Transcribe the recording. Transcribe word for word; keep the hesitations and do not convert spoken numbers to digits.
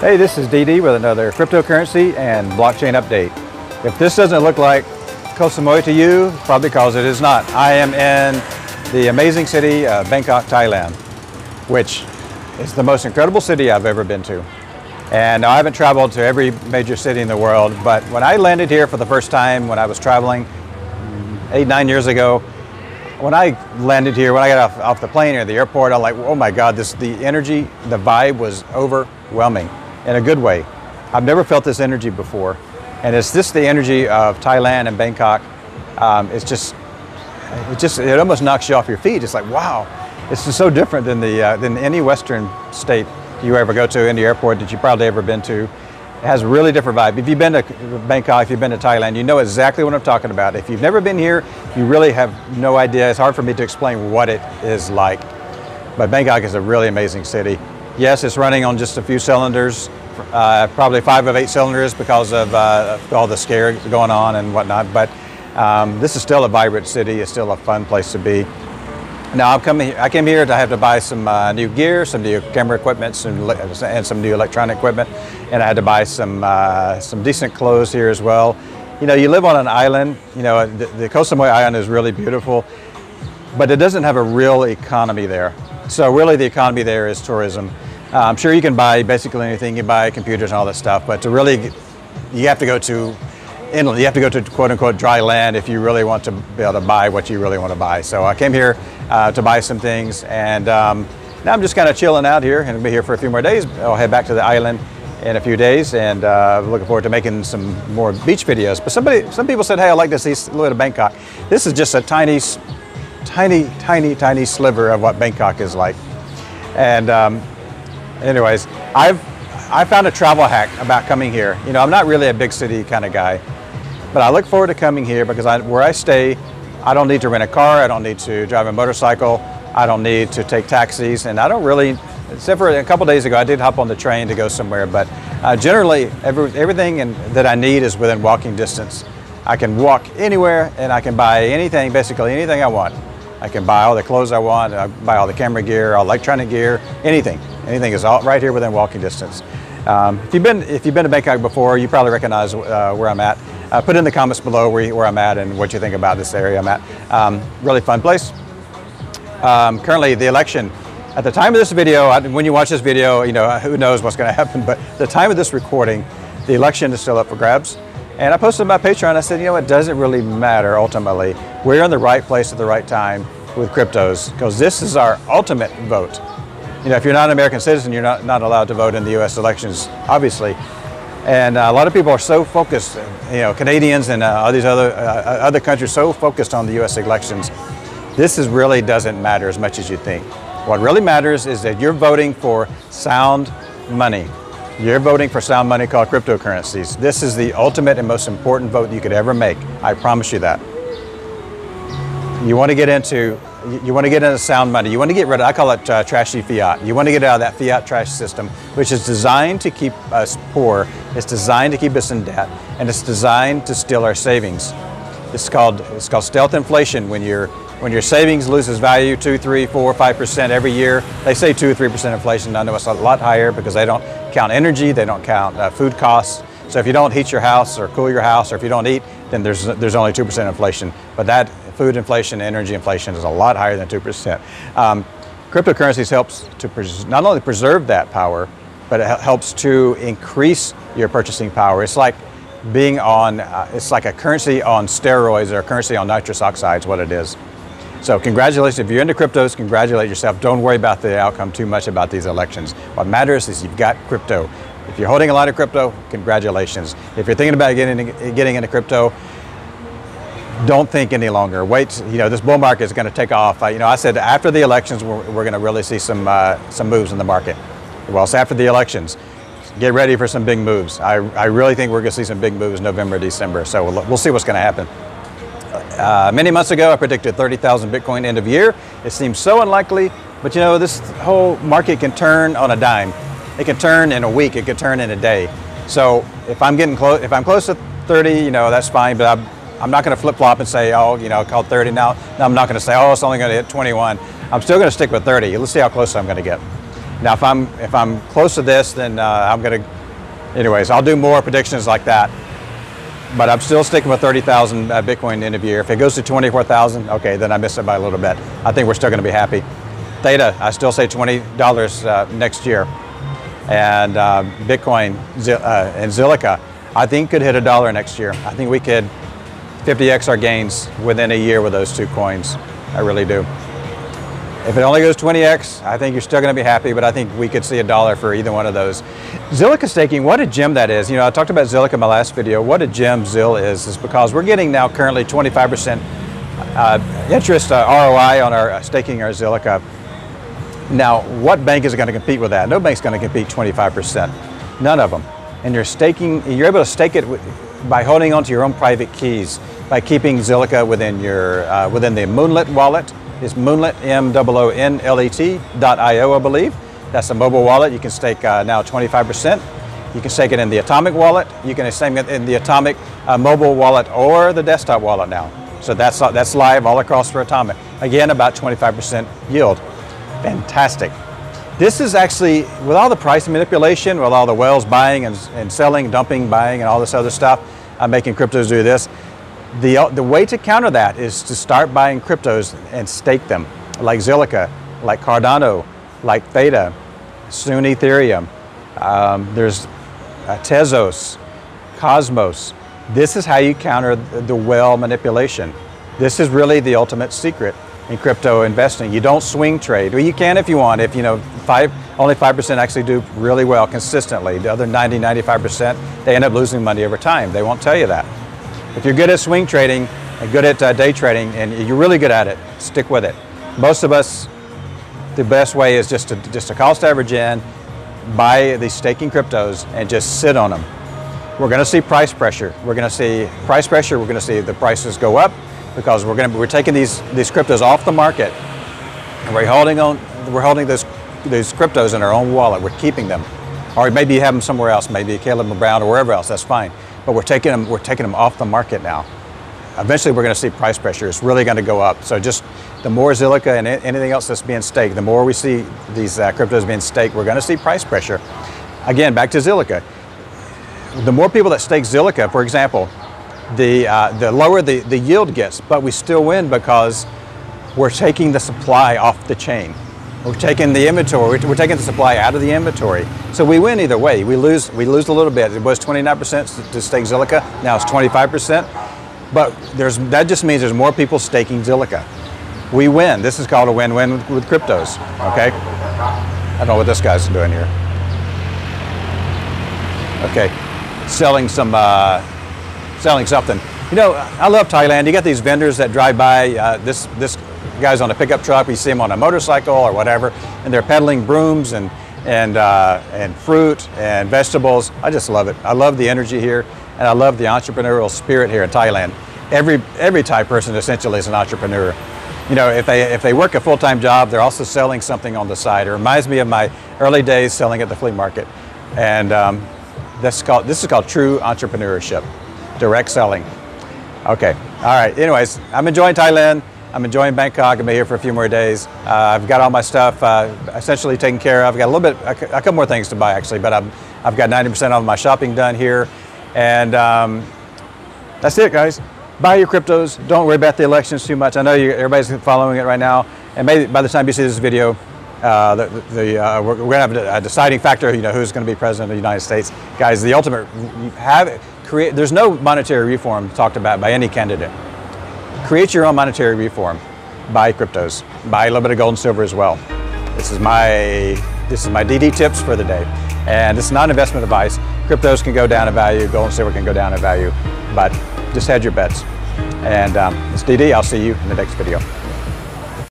Hey, this is D D with another cryptocurrency and blockchain update. If this doesn't look like Koh Samui to you, probably because it is not. I am in the amazing city of Bangkok, Thailand, which is the most incredible city I've ever been to. And I haven't traveled to every major city in the world, but when I landed here for the first time when I was traveling eight, nine years ago, when I landed here, when I got off, off the plane or the airport, I'm like, oh my God, this, the energy, the vibe was overwhelming in a good way. I've never felt this energy before. And it's just the energy of Thailand and Bangkok. Um, it's just, it just, it almost knocks you off your feet. It's like, wow, it's just so different than, the, uh, than any Western state you ever go to, any airport that you probably ever been to. It has a really different vibe. If you've been to Bangkok, if you've been to Thailand, you know exactly what I'm talking about. If you've never been here, you really have no idea. It's hard for me to explain what it is like. But Bangkok is a really amazing city. Yes, it's running on just a few cylinders, uh, probably five of eight cylinders because of uh, all the scare going on and whatnot. But um, this is still a vibrant city. It's still a fun place to be. Now, I'm coming, I came here to have to buy some uh, new gear, some new camera equipment, some, and some new electronic equipment, and I had to buy some uh, some decent clothes here as well. You know, you live on an island. You know, the, the Koh Samui Island is really beautiful, but it doesn't have a real economy there. So really the economy there is tourism. Uh, I'm sure you can buy basically anything. You buy computers and all that stuff, but to really, you have to go to inland. You have to go to quote unquote dry land if you really want to be able to buy what you really want to buy. So I came here Uh, to buy some things, and um, now I'm just kind of chilling out here, and I'll be here for a few more days. I'll head back to the island in a few days, and uh, looking forward to making some more beach videos. But somebody, some people said, hey, I'd like to see a little bit of Bangkok. This is just a tiny, tiny, tiny, tiny sliver of what Bangkok is like. And um, anyways, I've I found a travel hack about coming here. You know, I'm not really a big city kind of guy, but I look forward to coming here because I, where I stay, I don't need to rent a car, I don't need to drive a motorcycle, I don't need to take taxis, and I don't really, except for a couple days ago, I did hop on the train to go somewhere, but uh, generally every, everything in, that I need is within walking distance. I can walk anywhere and I can buy anything, basically anything I want. I can buy all the clothes I want, I buy all the camera gear, all electronic gear, anything. Anything is all right here within walking distance. Um, if you've been, if you've been to Bangkok before, you probably recognize uh, where I'm at. Uh, put in the comments below where, you, where I'm at and what you think about this area I'm at. Um, really fun place. Um, currently, the election. At the time of this video, I, when you watch this video, you know, who knows what's going to happen, but at the time of this recording, the election is still up for grabs. And I posted on my Patreon, I said, you know, it doesn't really matter ultimately. We're in the right place at the right time with cryptos, because this is our ultimate vote. You know, if you're not an American citizen, you're not, not allowed to vote in the U S elections, obviously. And a lot of people are so focused, you know, Canadians and uh, all these other, uh, other countries so focused on the U S elections. This is really doesn't matter as much as you think. What really matters is that you're voting for sound money. You're voting for sound money called cryptocurrencies. This is the ultimate and most important vote you could ever make. I promise you that. You want to get into, you want to get into sound money. You want to get rid of, I call it uh, trashy fiat. You want to get out of that fiat trash system, which is designed to keep us poor. It's designed to keep us in debt, and it's designed to steal our savings. It's called, it's called stealth inflation. When your, when your savings loses value two, three, four, five percent every year, they say two or three percent inflation. I know it's a lot higher because they don't count energy, they don't count uh, food costs. So if you don't heat your house or cool your house, or if you don't eat, then there's, there's only two percent inflation. But that food inflation, energy inflation is a lot higher than two percent. Um, cryptocurrencies helps to pres not only preserve that power, but it helps to increase your purchasing power. It's like being on, uh, it's like a currency on steroids or a currency on nitrous oxide is what it is. So congratulations, if you're into cryptos, congratulate yourself. Don't worry about the outcome too much about these elections. What matters is you've got crypto. If you're holding a lot of crypto, congratulations. If you're thinking about getting, getting into crypto, don't think any longer. Wait, you know, this bull market is going to take off. Uh, you know, I said after the elections, we're, we're going to really see some, uh, some moves in the market. Well, it's after the elections. Get ready for some big moves. I, I really think we're going to see some big moves November, December. So we'll, we'll see what's going to happen. Uh, many months ago, I predicted thirty thousand Bitcoin end of year. It seems so unlikely, but you know, this whole market can turn on a dime. It can turn in a week. It can turn in a day. So if I'm getting close, if I'm close to thirty, you know, that's fine. But I'm, I'm not going to flip flop and say, oh, you know, I called thirty now. No, I'm not going to say, oh, it's only going to hit twenty-one. I'm still going to stick with thirty. Let's see how close I'm going to get. Now, if I'm if I'm close to this, then uh, I'm gonna. Anyways, I'll do more predictions like that. But I'm still sticking with thirty thousand uh, Bitcoin end of year. If it goes to twenty-four thousand, okay, then I missed it by a little bit. I think we're still going to be happy. Theta, I still say twenty dollars uh, next year, and uh, Bitcoin uh, and Zilliqa, I think could hit a dollar next year. I think we could fifty X our gains within a year with those two coins. I really do. If it only goes twenty X, I think you're still going to be happy, but I think we could see a dollar for either one of those. Zilliqa staking, what a gem that is. You know, I talked about Zilliqa in my last video. What a gem Zil is, is because we're getting now currently twenty-five percent uh, interest uh, R O I on our uh, staking our Zilliqa. Now, what bank is going to compete with that? No bank's going to compete twenty-five percent. None of them. And you're staking, you're able to stake it with, by holding onto your own private keys, by keeping Zilliqa within your, uh, within the Moonlet wallet. It's Moonlet, M O O N L E T dot I O, I believe. That's a mobile wallet. You can stake uh, now twenty-five percent. You can stake it in the Atomic wallet. You can stake it in the Atomic uh, mobile wallet or the desktop wallet now. So that's, that's live all across for Atomic. Again, about twenty-five percent yield. Fantastic. This is actually, with all the price manipulation, with all the whales buying and, and selling, dumping, buying, and all this other stuff, uh, making cryptos do this. The, the way to counter that is to start buying cryptos and stake them, like Zilliqa, like Cardano, like Theta, soon Ethereum, um, there's uh, Tezos, Cosmos. This is how you counter the whale manipulation. This is really the ultimate secret in crypto investing. You don't swing trade. Well, you can if you want, if you know, five, only five percent actually do really well consistently. The other ninety, ninety-five percent, they end up losing money over time. They won't tell you that. If you're good at swing trading and good at uh, day trading and you're really good at it, stick with it. Most of us, the best way is just to, just to cost average in, buy these staking cryptos and just sit on them. We're going to see price pressure. We're going to see price pressure. We're going to see the prices go up because we're going to we're taking these these cryptos off the market and we're holding on. We're holding those those cryptos in our own wallet. We're keeping them, or maybe you have them somewhere else, maybe Caleb and Brown or wherever else. That's fine. But we're taking them, we're taking them off the market now. Eventually we're gonna see price pressure. It's really gonna go up. So just the more Zilliqa and anything else that's being staked, the more we see these uh, cryptos being staked, we're gonna see price pressure. Again, back to Zilliqa. The more people that stake Zilliqa, for example, the, uh, the lower the, the yield gets, but we still win because we're taking the supply off the chain. We're taking the inventory, we're taking the supply out of the inventory. So we win either way. We lose we lose a little bit. It was twenty-nine percent to stake Zilliqa, now it's twenty-five percent. But there's that just means there's more people staking Zilliqa. We win. This is called a win-win with, with cryptos, okay? I don't know what this guy's doing here. Okay, selling some, uh, selling something. You know, I love Thailand. You got these vendors that drive by, uh, this, this, guys on a pickup truck, we see them on a motorcycle or whatever, and they're peddling brooms and and uh, and fruit and vegetables. I just love it. I love the energy here, and I love the entrepreneurial spirit here in Thailand. Every every Thai person essentially is an entrepreneur. You know, if they if they work a full-time job, they're also selling something on the side. It reminds me of my early days selling at the flea market, and um, that's called this is called true entrepreneurship, direct selling. Okay, all right. Anyways, I'm enjoying Thailand. I'm enjoying Bangkok. I'll be here for a few more days. Uh, I've got all my stuff uh, essentially taken care of. I've got a little bit, a couple more things to buy actually, but I'm, I've got ninety percent of my shopping done here. And um, that's it, guys. Buy your cryptos. Don't worry about the elections too much. I know you, everybody's following it right now. And maybe by the time you see this video, uh, the, the, uh, we're, we're going to have a deciding factor, you know, who's going to be president of the United States. Guys, the ultimate, have, create, there's no monetary reform talked about by any candidate. Create your own monetary reform. Buy cryptos. Buy a little bit of gold and silver as well. This is my this is my D D tips for the day. And it's not investment advice. Cryptos can go down in value. Gold and silver can go down in value. But just hedge your bets. And um, it's D D. I'll see you in the next video.